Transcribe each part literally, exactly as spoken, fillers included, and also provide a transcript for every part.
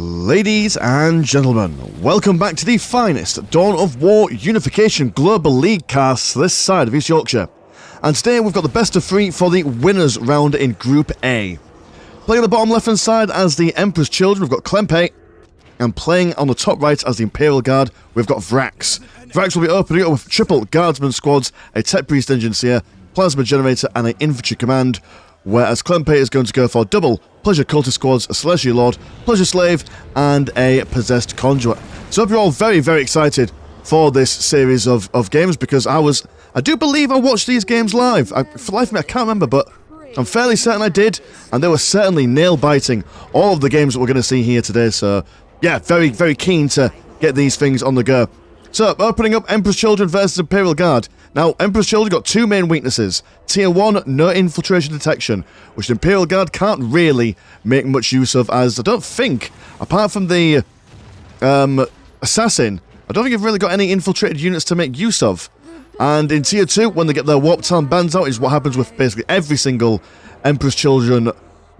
Ladies and gentlemen, welcome back to the finest Dawn of War Unification Global League casts this side of East Yorkshire. And today we've got the best of three for the winners round in Group A. Playing on the bottom left hand side as the Emperor's Children, we've got Klempe. And playing on the top right as the Imperial Guard, we've got Vrax. Vrax will be opening up with triple Guardsman squads, a Tech Priest Enginseer, Plasma Generator and an Infantry Command. Whereas Klempe is going to go for double Pleasure Cultist squads, a Celestial Lord, Pleasure Slave, and a Possessed Conjurer. So I hope you're all very, very excited for this series of, of games, because I was... I do believe I watched these games live. I, for life of me, I can't remember, but I'm fairly certain I did, and they were certainly nail-biting, all of the games that we're going to see here today. So, yeah, very, very keen to get these things on the go. So, opening up Emperor's Children versus Imperial Guard. Now, Emperor's Children got two main weaknesses. Tier one, no infiltration detection, which the Imperial Guard can't really make much use of, as I don't think, apart from the um, Assassin, I don't think you've really got any infiltrated units to make use of. And in Tier two, when they get their Warp Town Bands out, is what happens with basically every single Emperor's Children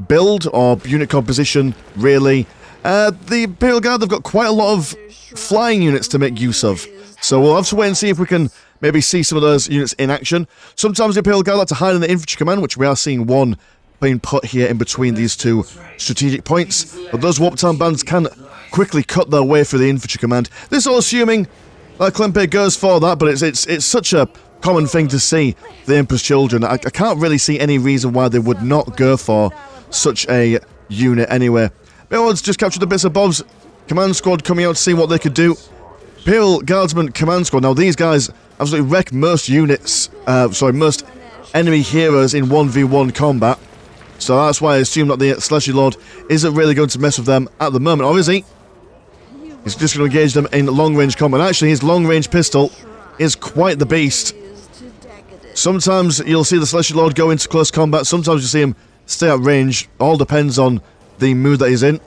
build or unit composition, really. Uh, the Imperial Guard, they've got quite a lot of flying units to make use of. So we'll have to wait and see if we can maybe see some of those units in action. Sometimes the Imperial Guard like to hide in the Infantry Command, which we are seeing one being put here in between these two strategic points. But those Warp Town Bands can quickly cut their way through the Infantry Command. This all assuming that Klempe goes for that, but it's it's it's such a common thing to see the Emperor's Children. I, I can't really see any reason why they would not go for such a unit anyway. Billwards just captured the bits of Bob's command squad coming out to see what they could do. Imperial Guardsman command squad. Now these guys absolutely wreck most units, uh, sorry, most enemy heroes in one v one combat. So that's why I assume that the Slushy Lord isn't really going to mess with them at the moment, or is he? He's just going to engage them in long-range combat. Actually, his long-range pistol is quite the beast. Sometimes you'll see the Slushy Lord go into close combat, sometimes you see him stay at range. All depends on the mood that he's in.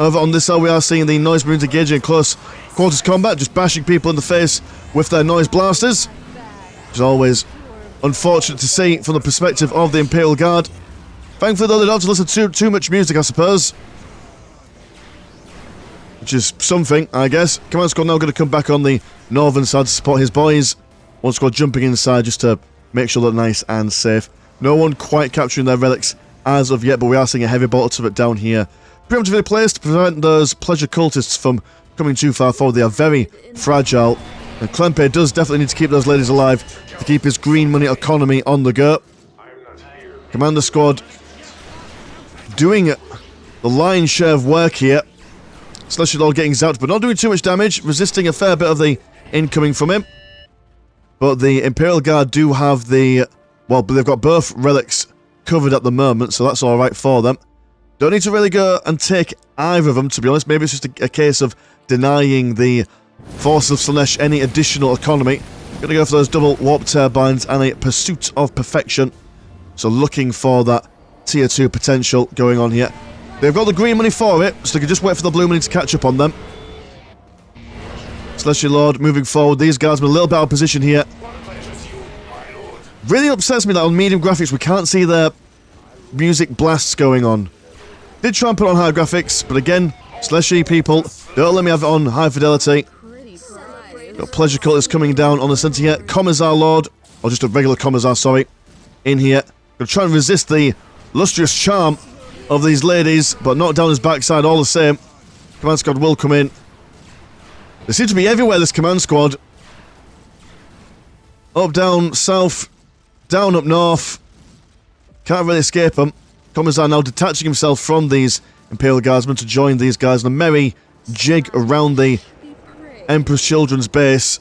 Over on this side, we are seeing the Noise Marines engaging in close quarters combat, just bashing people in the face with their noise blasters, which is always unfortunate to see from the perspective of the Imperial Guard. Thankfully, though, they don't have to listen to too much music, I suppose, which is something, I guess. Command squad now going to come back on the northern side to support his boys. One squad jumping inside just to make sure they're nice and safe. No one quite capturing their relics as of yet, but we are seeing a heavy bolter turret down here, preemptively placed to prevent those Pleasure Cultists from coming too far forward. They are very fragile, and Klempe does definitely need to keep those ladies alive to keep his green money economy on the go. Commander squad doing the lion's share of work here. Celestial Lord getting zapped, but not doing too much damage, resisting a fair bit of the incoming from him. But the Imperial Guard do have the... well, they've got both relics covered at the moment, so that's alright for them. Don't need to really go and take either of them, to be honest. Maybe it's just a, a case of denying the forces of Slanesh any additional economy. Gonna go for those double Warp Turbines and a Pursuit of Perfection. So looking for that Tier two potential going on here. They've got the green money for it, so they can just wait for the blue money to catch up on them. Celestial Lord moving forward. These guys are a little bit out of position here. Really upsets me that on medium graphics we can't see their music blasts going on. Did try and put on high graphics, but again, Slushy people, don't let me have it on high fidelity. Got Pleasure Cultist coming down on the centre here. Commissar Lord, or just a regular Commissar, sorry, in here. Gonna try and resist the lustrous charm of these ladies, but not down his backside all the same. Command squad will come in. They seem to be everywhere, this command squad. Up, down, south, down, up, north. Can't really escape them. Commissar now detaching himself from these Imperial Guardsmen to join these guys in a merry jig around the Emperor's Children's base.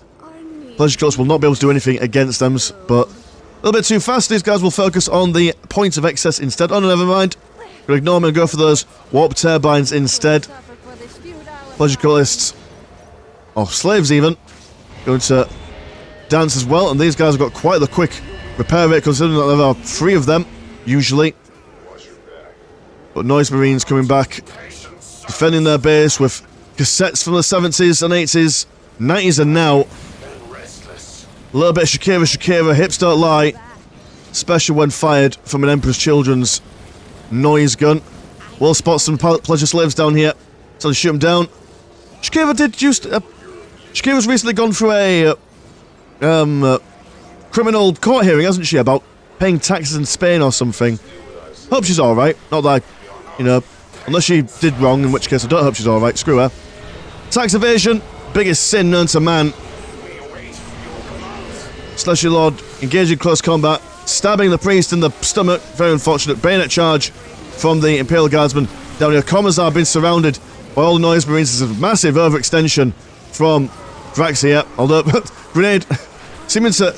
Pleasure Cultists will not be able to do anything against them, but a little bit too fast. These guys will focus on the point of excess instead. Oh, no, never mind. We'll ignore them and go for those Warp Turbines instead. Pleasure Cultists, or Slaves even, going to dance as well. And these guys have got quite the quick repair rate, considering that there are three of them, usually. But Noise Marines coming back, defending their base with cassettes from the seventies and eighties, nineties and now. A little bit of Shakira, Shakira, hips don't lie. Especially when fired from an Emperor's Children's noise gun. We'll spot some Pleasure Slaves down here. So they shoot him down. Shkeva did used to, uh, Shkeva's recently gone through a uh, um, uh, criminal court hearing, hasn't she, about paying taxes in Spain or something. Hope she's alright. Not that, I, you know, unless she did wrong, in which case I don't hope she's alright. Screw her. Tax evasion, biggest sin known to man. Slushy Lord engaging in close combat, stabbing the priest in the stomach. Very unfortunate. Bayonet charge from the Imperial Guardsman. Down here, Commissar being surrounded by all the Noise Marines. There's a massive overextension from Vrax here. Although, grenade seeming to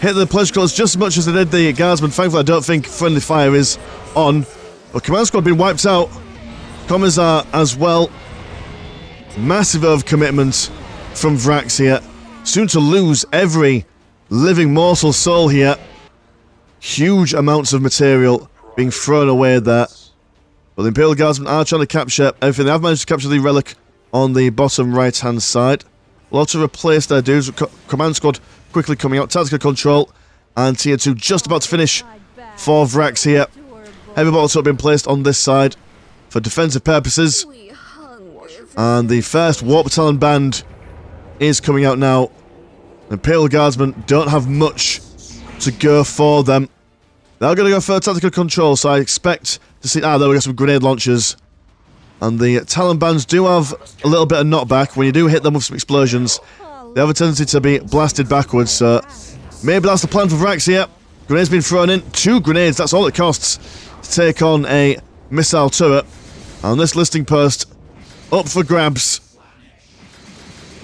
hit the Pleasure Cultists just as much as they did the Guardsman. Thankfully, I don't think friendly fire is on. But Command Squad being wiped out. Commissar as well. Massive overcommitment from Vrax here. Soon to lose every living mortal soul here. Huge amounts of material being thrown away there. But the Imperial Guardsmen are trying to capture everything. They have managed to capture the relic on the bottom right-hand side. We'll have to replace their dudes. Command Squad quickly coming out. Tactical Control and Tier two just about to finish for Vrax here. Heavy bottles have been placed on this side for defensive purposes. And the first Warp Town Band is coming out now. The Imperial Guardsmen don't have much to go for them. They're going to go for Tactical Control, so I expect to see... Ah, there we got some grenade launchers. And the Talon Bands do have a little bit of knockback. When you do hit them with some explosions, they have a tendency to be blasted backwards, so... Maybe that's the plan for Vrax here. Grenades being thrown in. Two grenades, that's all it costs to take on a missile turret. And this listing post, up for grabs.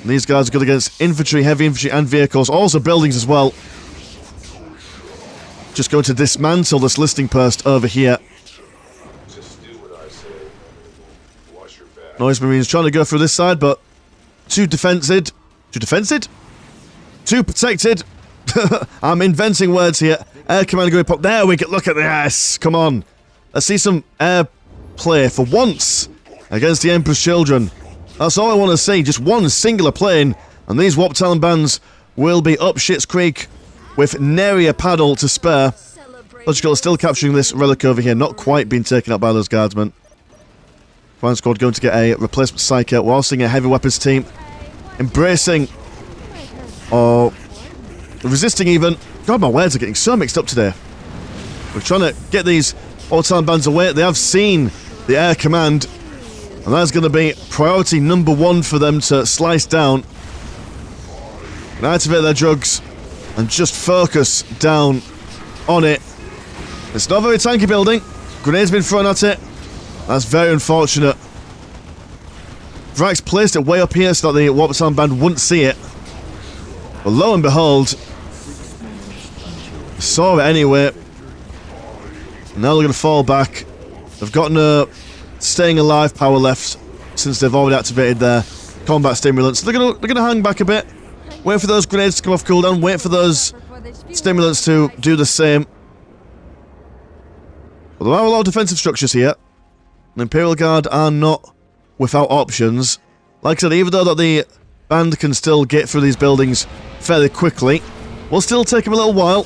And these guys are good against infantry, heavy infantry and vehicles, also buildings as well. Just going to dismantle this listing post over here. Noise Marines trying to go through this side, but too defensive. Too defensive? Too protected. I'm inventing words here. Air Command going pop. There we go. Look at this. Come on. Let's see some air play for once against the Emperor's Children. That's all I want to see. Just one singular plane, and these Warp Talon Bands will be up Shit's Creek with nary a paddle to spare. Logical still capturing this relic over here, not quite being taken up by those guardsmen. Command Squad going to get a replacement Psyker while seeing a heavy weapons team embracing or resisting even. God, my words are getting so mixed up today. We're trying to get these Warp Talon Bands away. They have seen the Air Command, and that's going to be priority number one for them to slice down. And activate their drugs and just focus down on it. It's not very tanky building. Grenade's been thrown at it. That's very unfortunate. Vrax placed it way up here so that the Warp Town Band wouldn't see it. But lo and behold, saw it anyway. And now they're going to fall back. They've got no staying alive power left since they've already activated their combat stimulants. So they're going to they're going to hang back a bit, wait for those grenades to come off cooldown, wait for those stimulants to do the same. But there are a lot of defensive structures here. The Imperial Guard are not without options. Like I said, even though that the band can still get through these buildings fairly quickly, we'll still take them a little while.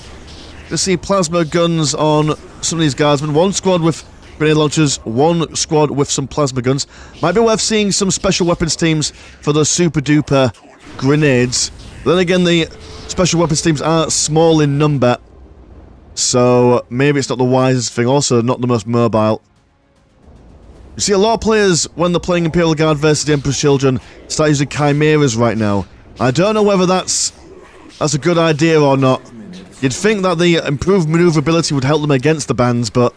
You'll see plasma guns on some of these guardsmen. One squad with grenade launchers, one squad with some plasma guns. Might be worth seeing some special weapons teams for those super duper grenades. Then again, the special weapons teams are small in number, so maybe it's not the wisest thing, also not the most mobile. You see a lot of players, when they're playing Imperial Guard versus the Emperor's Children, start using chimeras right now. I don't know whether that's that's a good idea or not. You'd think that the improved maneuverability would help them against the bands, but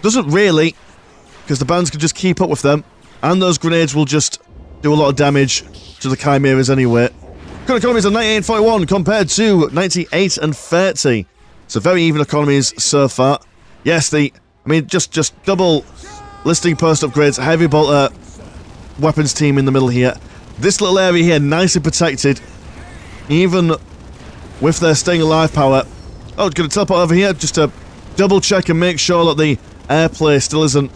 doesn't really, because the bands can just keep up with them, and those grenades will just do a lot of damage to the chimeras anyway. Good economies of ninety-eight and forty-one compared to ninety-eight and thirty. So very even economies so far. Yes, the I mean just just double listing post upgrades, heavy bolter weapons team in the middle here. This little area here nicely protected, even with their staying alive power. Oh, gonna teleport over here just to double check and make sure that the airplay still isn't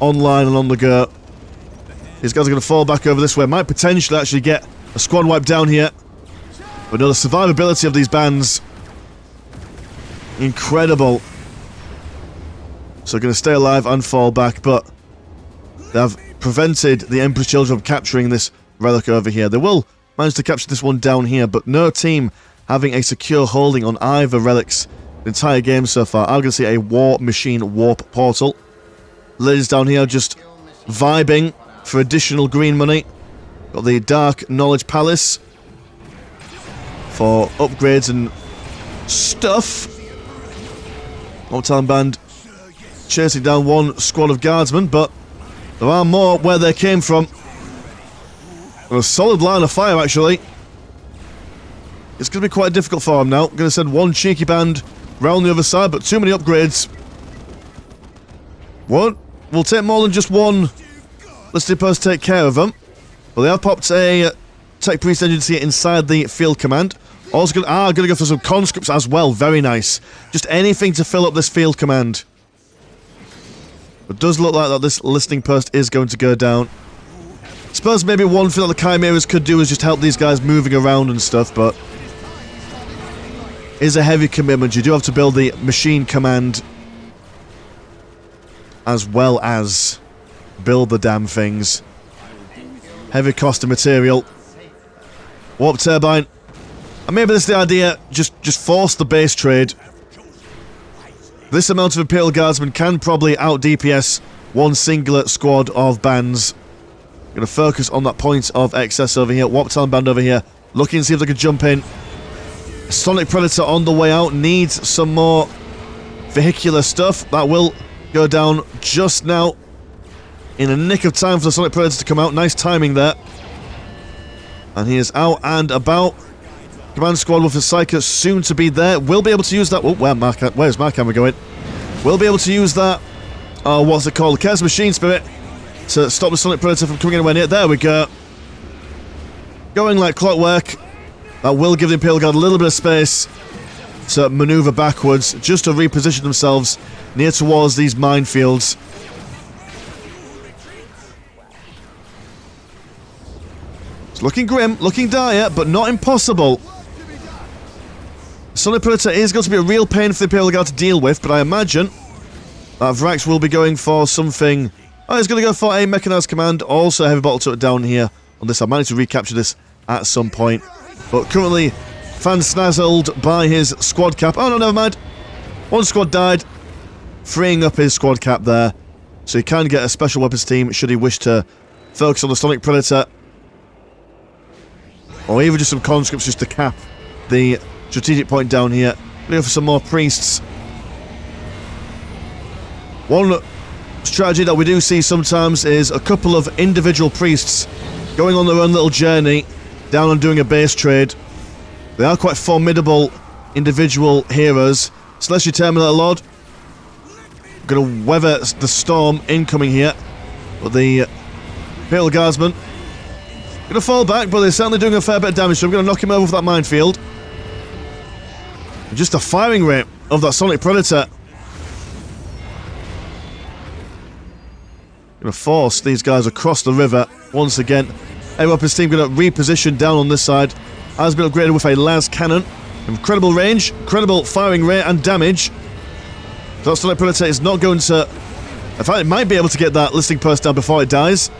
online and on the go. These guys are going to fall back over this way. Might potentially actually get a squad wipe down here. But no, the survivability of these bands, incredible. So going to stay alive and fall back, but they have prevented the Emperor's Children from capturing this relic over here. They will manage to capture this one down here, but no team having a secure holding on either relics the entire game so far. I'm going to see a Warp Machine Warp Portal. Ladies down here just vibing for additional green money. Got the Dark Knowledge Palace for upgrades and stuff. Warp Town Band chasing down one squad of guardsmen, but there are more where they came from. A solid line of fire, actually. It's going to be quite difficult for him now. Going to send one cheeky band round the other side, but too many upgrades. What? We'll take more than just one listed post to take care of them. Well, they have popped a Tech Priest Enginseer inside the field command. Also going to, ah, going to go for some conscripts as well. Very nice. Just anything to fill up this field command. It does look like that this listening post is going to go down. I suppose maybe one thing that the Chimeras could do is just help these guys moving around and stuff, but it is a heavy commitment. You do have to build the machine command as well as build the damn things. Heavy cost of material. Warp Turbine. And maybe this is the idea, just, just force the base trade. This amount of Imperial Guardsmen can probably out-D P S one singular squad of bands. Going to focus on that point of excess over here. Warp Talon Band over here, looking to see if they can jump in. Sonic Predator on the way out, needs some more vehicular stuff. That will go down just now. In a nick of time for the Sonic Predator to come out. Nice timing there. And he is out and about. Command Squad with the Psyker soon to be there. We'll be able to use that. Oh, where my, where's my camera going? We'll be able to use that. Oh, what's it called? Chaos Machine Spirit to stop the Sonic Predator from coming anywhere near. There we go. Going like clockwork. That will give the Imperial Guard a little bit of space to maneuver backwards just to reposition themselves near towards these minefields. It's looking grim, looking dire, but not impossible. Sonic Predator is going to be a real pain for the Imperial Guard to deal with, but I imagine that Vrax will be going for something. Oh, he's going to go for a Mechanized Command, also a Heavy Bottle Turret down here on this. I managed to recapture this at some point, but currently fansnazzled by his squad cap. Oh no, never mind. One squad died, freeing up his squad cap there, so he can get a special weapons team should he wish to focus on the Sonic Predator, or even just some conscripts just to cap the strategic point down here. Looking for some more priests. One strategy that we do see sometimes is a couple of individual priests going on their own little journey down and doing a base trade. They are quite formidable individual heroes. Celestial Terminator Lord going to weather the storm incoming here, but the Imperial Guardsman going to fall back, but they're certainly doing a fair bit of damage, so I'm going to knock him over with that minefield. And just the firing rate of that Sonic Predator. Going to force these guys across the river once again. A weapons team going to reposition down on this side. Has been upgraded with a las cannon. Incredible range, incredible firing rate and damage. That Sonic Predator is not going to... In fact, it might be able to get that listening post down before it dies.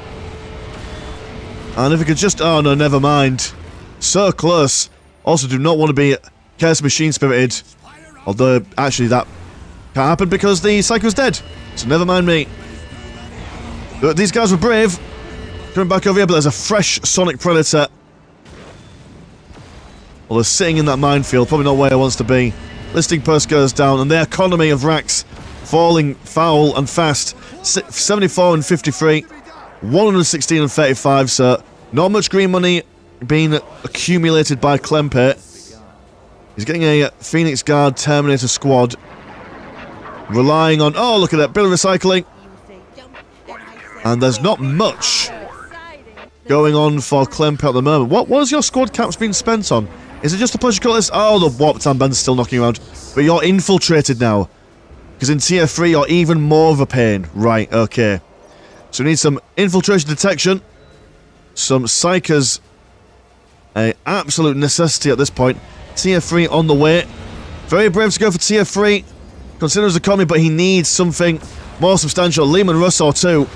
And if it could just... Oh no, never mind. So close. Also do not want to be Chaos Machine Spirited. Although, actually that can't happen because the Psycho's dead. So never mind me. But these guys were brave. Coming back over here, but there's a fresh Sonic Predator. Well, they're sitting in that minefield, probably not where it wants to be. Listing post goes down, and the economy of Vrax falling foul and fast. seventy-four and fifty-three, one hundred sixteen and thirty-five, so not much green money being accumulated by Klempe. He's getting a Phoenix Guard Terminator squad, relying on, oh, look at that, bit of recycling. And there's not much going on for Klempe at the moment. What was your squad cap's been spent on? Is it just a Pleasure Cultist? Oh, the Warp Town Band's still knocking around. But you're infiltrated now. Because in tier three, you're even more of a pain. Right, okay. So we need some infiltration detection. Some Psykers. An absolute necessity at this point. Tier three on the way. Very brave to go for tier three. Considers the economy, but he needs something more substantial. Leman Russ or two.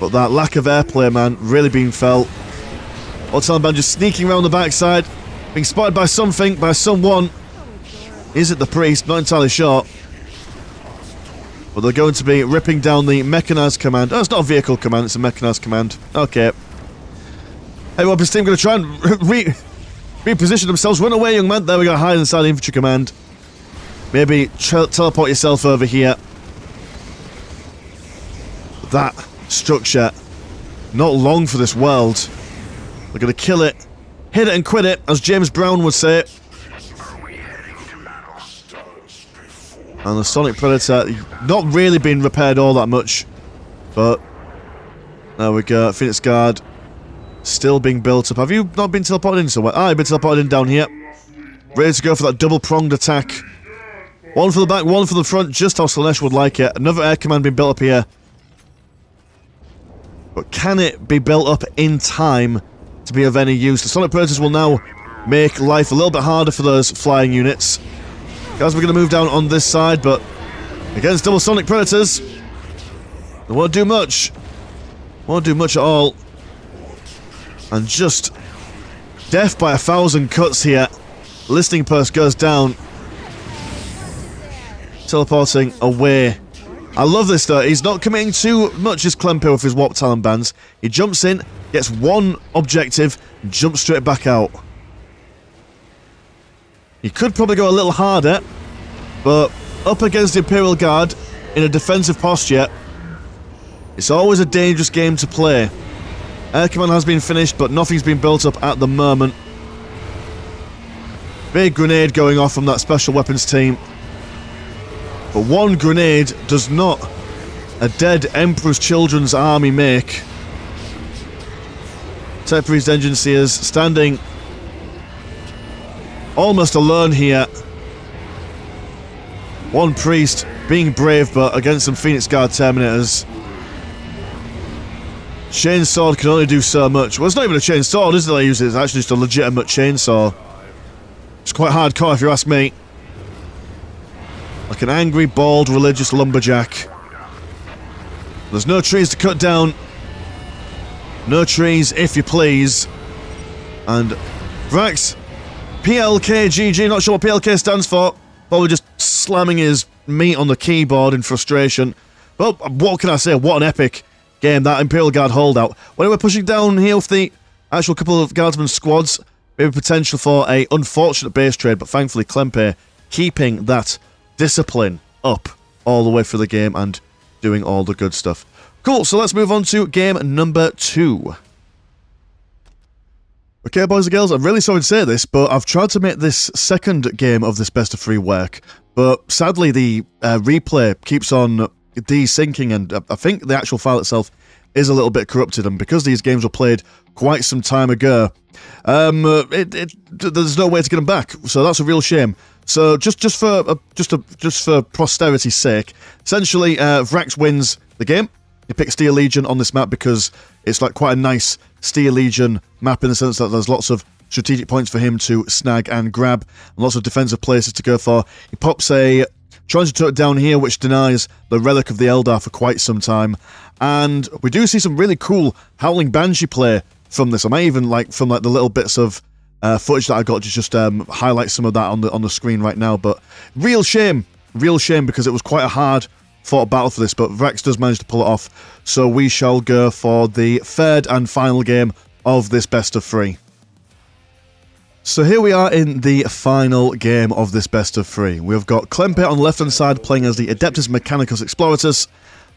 But that lack of airplay, man, really being felt. Warp Talon Band just sneaking around the backside, being spotted by something, by someone. Is it the priest? Not entirely sure. But they're going to be ripping down the mechanised command. Oh, it's not a vehicle command, it's a mechanised command. Okay. Hey, Warp team going to try and re reposition themselves. Run away, young man. There we go, hide inside the infantry command. Maybe teleport yourself over here. That structure, not long for this world. They're going to kill it, hit it and quit it, as James Brown would say. And the Sonic Predator, not really been repaired all that much, but there we go. Phoenix Guard still being built up. Have you not been teleported in somewhere? Ah, you've been teleported in down here. Ready to go for that double-pronged attack. One for the back, one for the front, just how Slanesh would like it. Another air command being built up here. But can it be built up in time to be of any use? The Sonic Predators will now make life a little bit harder for those flying units. Guys, we're going to move down on this side, but against double Sonic Predators, they won't do much. Won't do much at all. And just death by a thousand cuts here. Listening Post goes down. Teleporting away. I love this though, he's not committing too much as Klempe with his Warp Talon Bands. He jumps in, gets one objective, jumps straight back out. He could probably go a little harder, but up against the Imperial Guard in a defensive posture, it's always a dangerous game to play. Air command has been finished, but nothing's been built up at the moment. Big grenade going off from that special weapons team. But one grenade does not a dead Emperor's Children's army make. Tech Priest Enginseer is standing almost alone here. One priest being brave, but against some Phoenix Guard Terminators. Chainsword can only do so much. Well, it's not even a chainsword, is it? They use it. It's actually just a legitimate chainsaw. It's quite hardcore, if you ask me. Like an angry, bald, religious lumberjack. There's no trees to cut down. No trees, if you please. And Vrax, P L K G G, not sure what P L K stands for. Probably just slamming his meat on the keyboard in frustration. Well, what can I say? What an epic game, that Imperial Guard holdout. When we're pushing down here with the actual couple of Guardsman squads, maybe potential for a unfortunate base trade, but thankfully Klempe keeping that discipline up all the way for the game and doing all the good stuff. Cool, so let's move on to game number two. Okay, boys and girls, I'm really sorry to say this, but I've tried to make this second game of this best of three work, but sadly the uh, replay keeps on desyncing, and I think the actual file itself is a little bit corrupted, and because these games were played quite some time ago, um, it, it, there's no way to get them back, so that's a real shame. So just just for uh, just a, just for posterity's sake, essentially, uh, Vrax wins the game. He picked Steel Legion on this map because it's like quite a nice Steel Legion map in the sense that there's lots of strategic points for him to snag and grab, and lots of defensive places to go for. He pops a Transitor down here, which denies the Relic of the Eldar for quite some time. And we do see some really cool Howling Banshee play from this. I may even, like, from like the little bits of uh, footage that I got to just um, highlight some of that on the on the screen right now. But real shame, real shame, because it was quite a hard fought battle for this, but Vrax does manage to pull it off. So we shall go for the third and final game of this best of three. So here we are in the final game of this best of three. We've got Klempe on the left-hand side playing as the Adeptus Mechanicus Exploratus.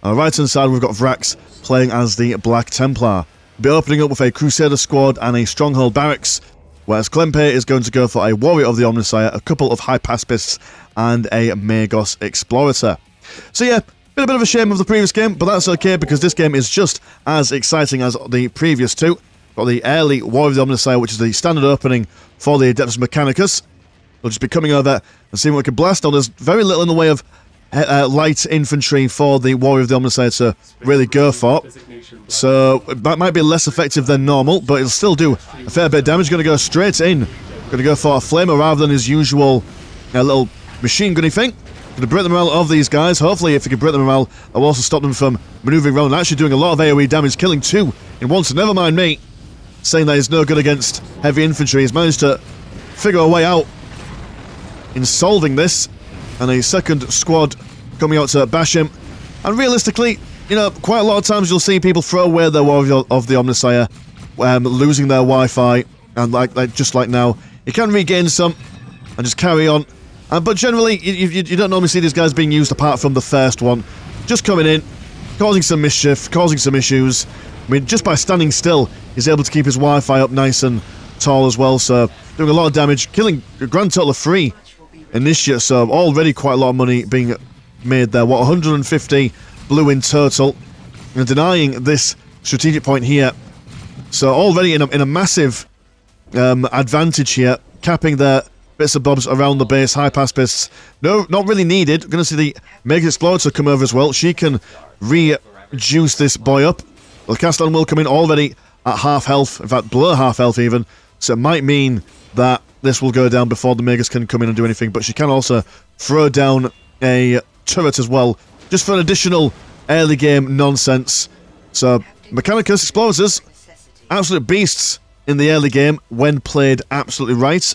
On the right-hand side, we've got Vrax playing as the Black Templar. We'll be opening up with a Crusader squad and a Stronghold Barracks, whereas Klempe is going to go for a Warrior of the Omnissiah, a couple of Hypaspists, and a Magos Explorator. So yeah, been a bit of a shame of the previous game, but that's okay because this game is just as exciting as the previous two. Got the early Warrior of the Omnissiah, which is the standard opening for the Adeptus Mechanicus. They'll just be coming over and seeing what we can blast on. There's very little in the way of uh, light infantry for the Warrior of the Omnissiah to really go for. So that might be less effective than normal, but it'll still do a fair bit of damage. Going to go straight in. Going to go for a flamer rather than his usual uh, little machine gunny thing. Going to break the morale of these guys. Hopefully, if they can break the morale, I will also stop them from manoeuvring around and actually doing a lot of AoE damage, killing two in one, so never mind me. Saying that he's no good against heavy infantry. He's managed to figure a way out in solving this. And a second squad coming out to bash him. And realistically, you know, quite a lot of times you'll see people throw away their Warrior of the Omnissiah, um, losing their Wi-Fi, and like, like just like now, you can regain some and just carry on. Uh, but generally, you, you, you don't normally see these guys being used apart from the first one. Just coming in, causing some mischief, causing some issues. I mean, just by standing still, he's able to keep his Wi-Fi up nice and tall as well, so doing a lot of damage, killing a grand total of three initiates, so already quite a lot of money being made there. What, one hundred fifty blue in total, and denying this strategic point here. So already in a, in a massive um, advantage here, capping their bits of bobs around the base. Hypaspists, no, not really needed. Going to see the Magos Explorator come over as well. She can reduce this boy up. Well, Castellan will come in already at half health, in fact, below half health even, so it might mean that this will go down before the Magos can come in and do anything, but she can also throw down a turret as well, just for an additional early game nonsense. So, Mechanicus Explorers, absolute beasts in the early game when played absolutely right,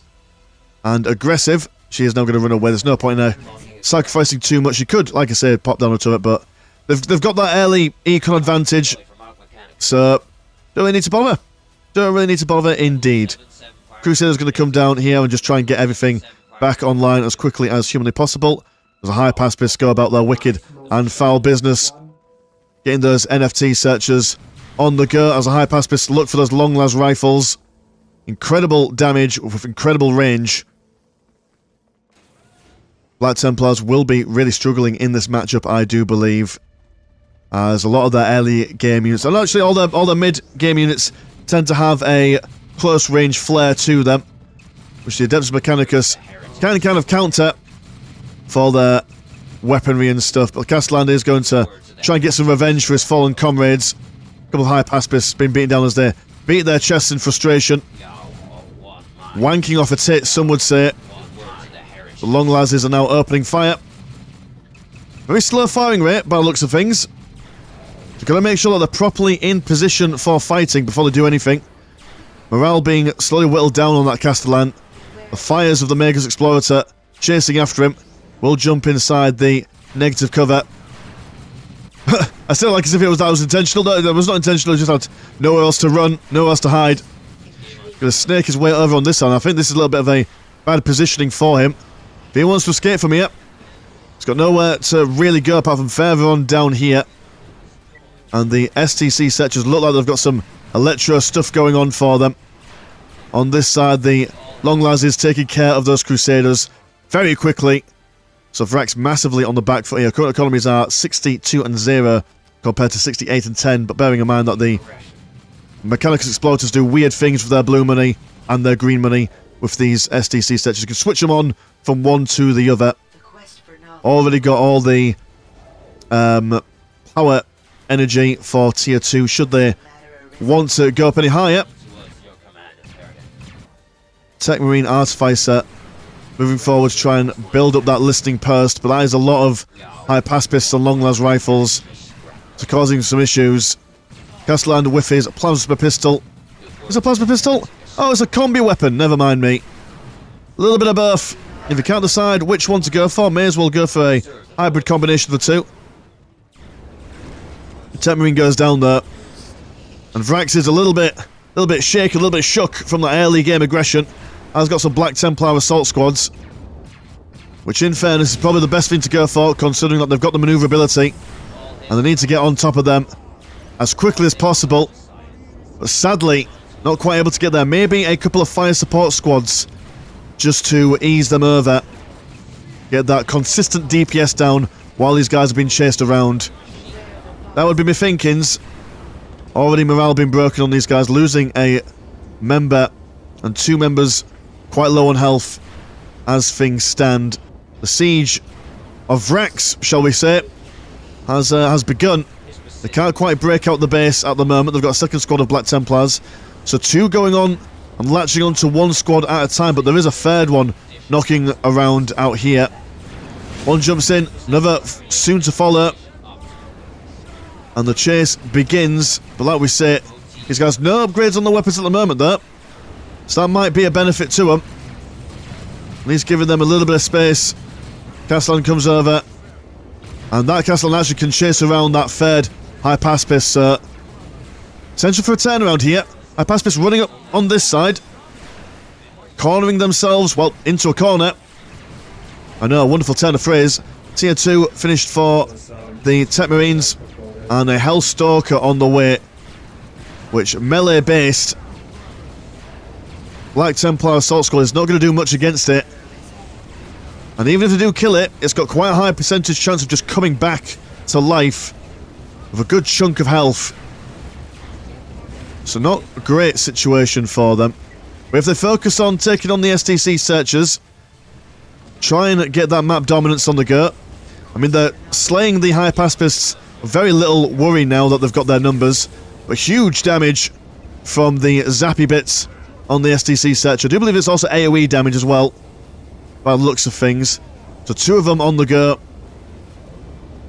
and aggressive. She is now going to run away. There's no point in her sacrificing too much. She could, like I say, pop down a turret, but they've, they've got that early econ advantage, so don't really need to bother. Don't really need to bother indeed. Crusader's going to come down here and just try and get everything back online as quickly as humanly possible. There's a high pass piss go about their wicked and foul business. Getting those N F T searchers on the go as a high pass piss look for those long las rifles. Incredible damage with incredible range. Black Templars will be really struggling in this matchup, I do believe, as a lot of their early game units, and actually all their, all their mid game units, tend to have a close range flair to them, which the Adeptus Mechanicus can kind of counter for their weaponry and stuff. But Castellan is going to try and get some revenge for his fallen comrades. A couple of high paspists have been beaten down as they beat their chests in frustration. Wanking off a tit, some would say. The long lasses are now opening fire. Very slow firing rate by the looks of things. You've got to make sure that they're properly in position for fighting before they do anything. Morale being slowly whittled down on that Castellan. The fires of the Magos Explorator chasing after him. Will jump inside the negative cover. I still like as if it was that was intentional. No, that was not intentional. It just had nowhere else to run, nowhere else to hide. Going to snake his way over on this one. I think this is a little bit of a bad positioning for him. If he wants to escape from here, he's got nowhere to really go apart from further on down here. And the S T C Searchers look like they've got some Electro stuff going on for them. On this side, the Long Laz is taking care of those Crusaders very quickly. So Vrax massively on the back foot here. Current economies are sixty-two and zero compared to sixty-eight and ten, but bearing in mind that the Mechanicus Explorators do weird things with their blue money and their green money with these S T C Searchers. You can switch them on from one to the other. Already got all the um, power energy for tier two, should they want to go up any higher. Tech Marine Artificer moving forward to try and build up that listing post, but that is a lot of high pass pistols and long las rifles, so causing some issues. Castellan with his plasma pistol. Is it a plasma pistol? Oh, it's a combi weapon, never mind me. A little bit of both. If you can't decide which one to go for, may as well go for a hybrid combination of the two. Tech Marine goes down there, and Vrax is a little bit, a little bit shaken, a little bit shook from that early game aggression. Has got some Black Templar Assault squads, which in fairness is probably the best thing to go for, considering that they've got the manoeuvrability, and they need to get on top of them as quickly as possible. But sadly, not quite able to get there. Maybe a couple of fire support squads just to ease them over, get that consistent D P S down while these guys have been chased around. That would be my thinkings. Already morale being broken on these guys, losing a member and two members quite low on health as things stand. The siege of Vrax, shall we say, has uh, has begun. They can't quite break out the base at the moment. They've got a second squad of Black Templars, so two going on and latching onto one squad at a time, but there is a third one knocking around out here. One jumps in, another soon to follow. And the chase begins. But like we say, these guys, no upgrades on the weapons at the moment, though. So that might be a benefit to them. At least giving them a little bit of space. Castellan comes over. And that Castellan actually can chase around that third Hypaspist, so... Potential for a turnaround here. Hypaspist running up on this side. Cornering themselves, well, into a corner. I know, a wonderful turn of phrase. Tier two finished for the Tech Marines. And a Hellstalker on the way, which melee-based. Black Templar Assault Squad is not going to do much against it. And even if they do kill it, it's got quite a high percentage chance of just coming back to life with a good chunk of health. So not a great situation for them. But if they focus on taking on the S T C Searchers, try and get that map dominance on the go. I mean, they're slaying the Hypaspists. Very little worry now that they've got their numbers. But huge damage from the zappy bits on the S T C Searcher. I do believe it's also AoE damage as well, by the looks of things. So two of them on the go.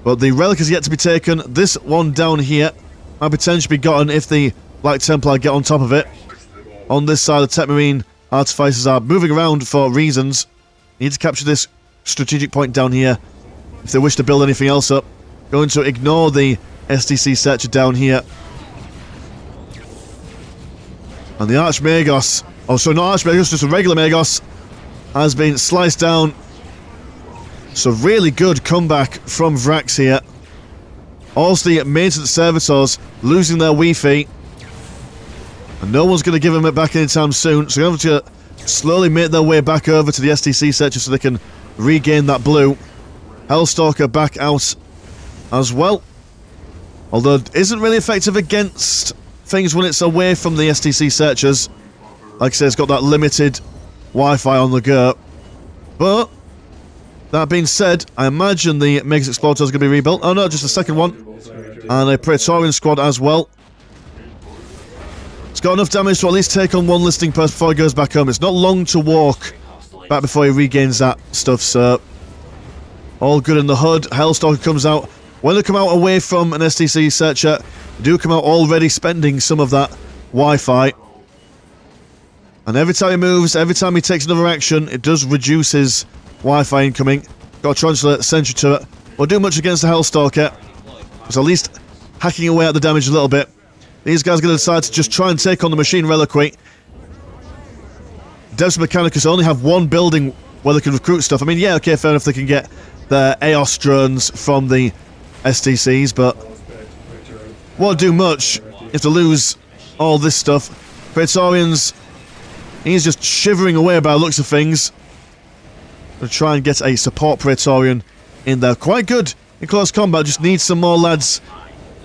But the relic is yet to be taken. This one down here might potentially be gotten if the Black Templar get on top of it. On this side, the Tech Marine Artificers are moving around for reasons. They need to capture this strategic point down here if they wish to build anything else up. Going to ignore the S T C Searcher down here. And the Arch Magos, oh so not Arch Magos, just a regular Magos, has been sliced down. So really good comeback from Vrax here. Also the maintenance servitors losing their Wi-Fi. And no one's going to give them it back anytime soon, so they're going to have to slowly make their way back over to the S T C Searcher so they can regain that blue. Hellstalker back out as well. Although it isn't really effective against things when it's away from the S T C Searchers. Like I say, it's got that limited Wi-Fi on the go. But, that being said, I imagine the Magos Explorator is going to be rebuilt. Oh no, just the second one. And a Praetorian squad as well. It's got enough damage to at least take on one listing post before he goes back home. It's not long to walk back before he regains that stuff, so... All good in the H U D. Hellstalker comes out. When they come out away from an S T C Searcher, they do come out already spending some of that Wi-Fi. And every time he moves, every time he takes another action, it does reduce his Wi-Fi incoming. Got a Translator Sentry Turret. Won't do much against the Hellstalker. It's at least hacking away at the damage a little bit. These guys are going to decide to just try and take on the Machine Reliquary. Devs and Mechanicus only have one building where they can recruit stuff. I mean, yeah, okay, fair enough, they can get their A O S drones from the S T Cs, but won't do much if they lose all this stuff. Praetorians, he's just shivering away by the looks of things. Going to try and get a support Praetorian in there. Quite good in close combat, just needs some more lads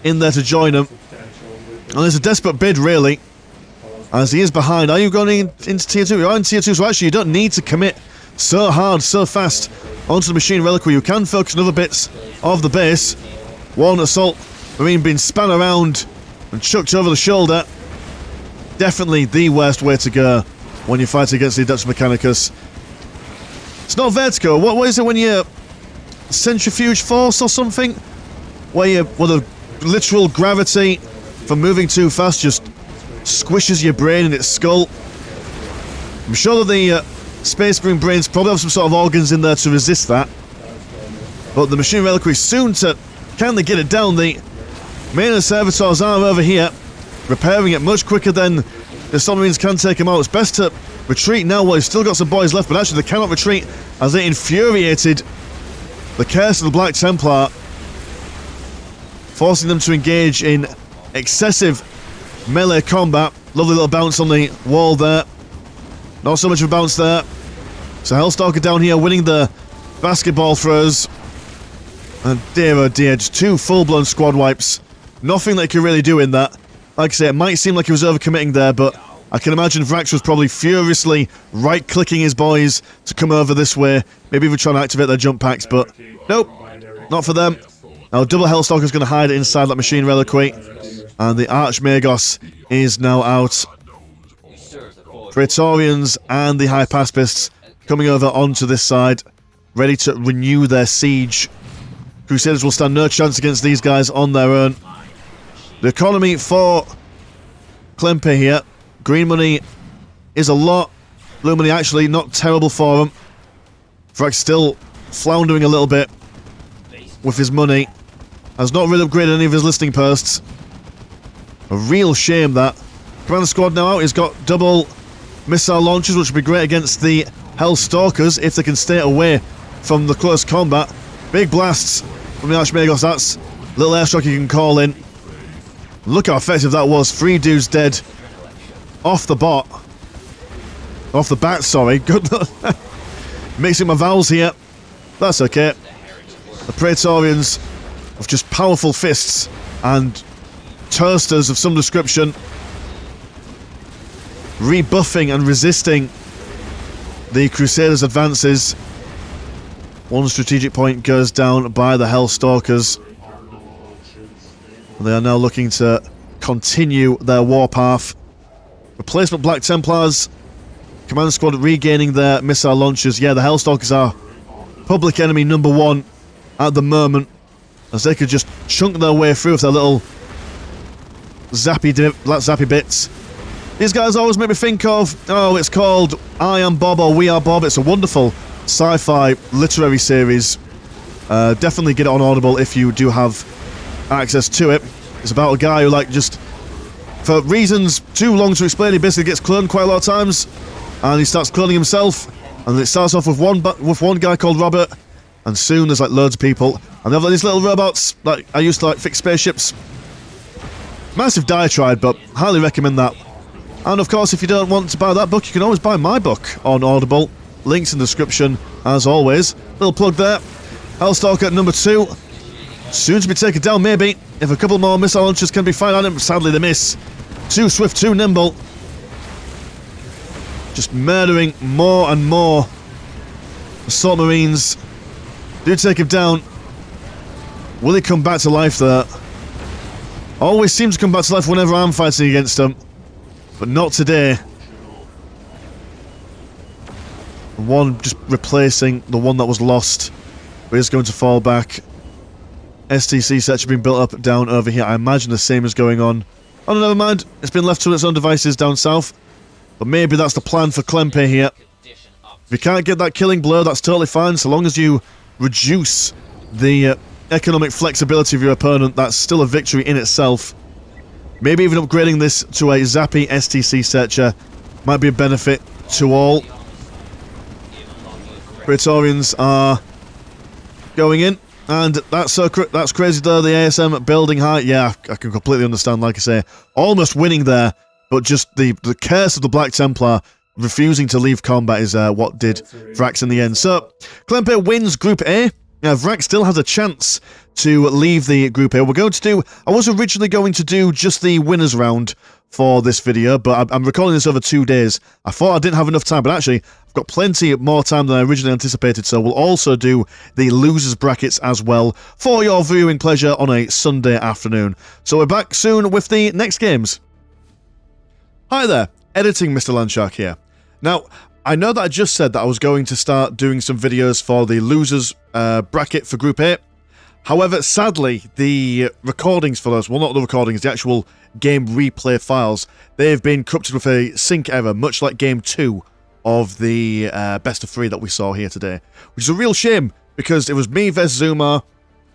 in there to join them. And there's a desperate bid, really, as he is behind. Are you going in, into tier two? You are in tier two, so actually you don't need to commit so hard, so fast onto the Machine Reliquary. You can focus on other bits of the base. One assault marine being spun around and chucked over the shoulder. Definitely the worst way to go when you fight against the Adeptus Mechanicus. It's not vertigo. What, what is it when you centrifuge force or something? Where you, well, the literal gravity from moving too fast just squishes your brain in its skull. I'm sure that the uh, Space Marine brains probably have some sort of organs in there to resist that. But the Machine Reliquary soon to... Can they get it down? The main servitors are over here, repairing it much quicker than the submarines can take them out. It's best to retreat now while you've still got some boys left, but actually they cannot retreat as they infuriated the curse of the Black Templar, forcing them to engage in excessive melee combat. Lovely little bounce on the wall there. Not so much of a bounce there. So Hellstalker down here winning the basketball throws. And dear oh dear, just two full-blown squad wipes. Nothing they could really do in that. Like I say, it might seem like he was overcommitting there, but I can imagine Vrax was probably furiously right-clicking his boys to come over this way. Maybe even trying to activate their jump packs, but nope, not for them. Now double Hellstalker's going to hide it inside that Machine Reliquary. And the Arch Magos is now out. Praetorians and the Hypaspists coming over onto this side. ready to renew their siege. Crusaders will stand no chance against these guys on their own. The economy for Klempe here. Green money is a lot. Blue money actually not terrible for him. Vrax still floundering a little bit with his money. Has not really upgraded any of his listing posts. A real shame that. Command squad now out. He's got double missile launchers, which would be great against the Hellstalkers if they can stay away from the close combat. Big blasts from the Arch Magos. That's a little airstrike you can call in. Look how effective that was. Three dudes dead. Off the bot. Off the bat, sorry. Good luck. Mixing my vowels here. That's okay. The Praetorians of just powerful fists and toasters of some description, rebuffing and resisting the Crusaders' advances. One strategic point goes down by the Hellstalkers. They are now looking to continue their warpath. Replacement Black Templars. Command squad regaining their missile launchers. Yeah, the Hellstalkers are public enemy number one at the moment, as they could just chunk their way through with their little zappy, dip, zappy bits. These guys always make me think of, oh, it's called I Am Bob or We Are Bob. It's a wonderful sci-fi literary series. Uh, definitely get it on Audible if you do have access to it. It's about a guy who, like, just for reasons too long to explain, he basically gets cloned quite a lot of times, and he starts cloning himself, and it starts off with one with one guy called Robert, and soon there's like loads of people, and they have like these little robots like I used to like fix spaceships. Massive diatribe, but highly recommend that. And of course, if you don't want to buy that book, you can always buy my book on Audible. Links in the description, as always. Little plug there. Hellstalker at number two. Soon to be taken down, maybe, if a couple more missile launchers can be fired at him. Sadly, they miss. Too swift, too nimble. Just murdering more and more assault marines. Do take him down. Will he come back to life there? Always seems to come back to life whenever I'm fighting against him, but not today. One just replacing the one that was lost. But he's going to fall back. S T C Searcher being built up down over here. I imagine the same is going on. Oh, no, never mind. It's been left to its own devices down south. But maybe that's the plan for Klempe here. If you can't get that killing blow, that's totally fine. So long as you reduce the uh, economic flexibility of your opponent, that's still a victory in itself. Maybe even upgrading this to a zappy S T C Searcher might be a benefit to all. Praetorians are going in. And that's so cr that's crazy though, the A S M building height. Yeah, I can completely understand, like I say. Almost winning there, but just the, the curse of the Black Templar refusing to leave combat is uh, what did Vrax in the end. So, Klempe wins Group A. Now, Vrax still has a chance to leave the Group A. We're going to do... I was originally going to do just the winners round for this video, but I'm recording this over two days. I thought I didn't have enough time, but actually I've got plenty more time than I originally anticipated, so we'll also do the losers brackets as well for your viewing pleasure on a Sunday afternoon. So we're back soon with the next games. Hi there, editing Mister Landshark here. Now, I know that I just said that I was going to start doing some videos for the losers uh, bracket for Group A. However, sadly, the recordings for those, well, not the recordings, the actual game replay files, they've been corrupted with a sync error, much like Game two of the uh, best of three that we saw here today. Which is a real shame, because it was me versus Umar,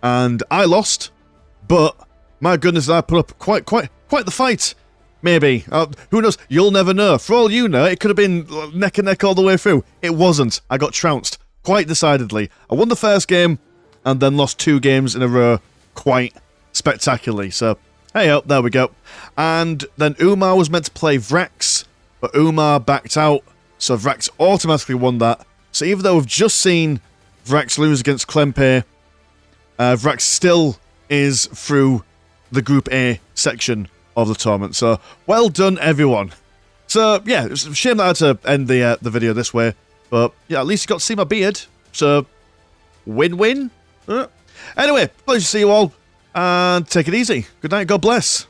and I lost, but my goodness, I put up quite, quite, quite the fight, maybe. Uh, who knows? You'll never know. For all you know, it could have been neck and neck all the way through. It wasn't. I got trounced, quite decidedly. I won the first game, and then lost two games in a row quite spectacularly. So, hey up, there we go. And then Umar was meant to play Vrax, but Umar backed out, so Vrax automatically won that. So even though we've just seen Vrax lose against Klempe, uh, Vrax still is through the Group A section of the tournament. So, well done, everyone. So, yeah, it's a shame that I had to end the, uh, the video this way, but yeah, at least you got to see my beard. So, win-win. Anyway, pleasure to see you all, and take it easy. Good night, God bless.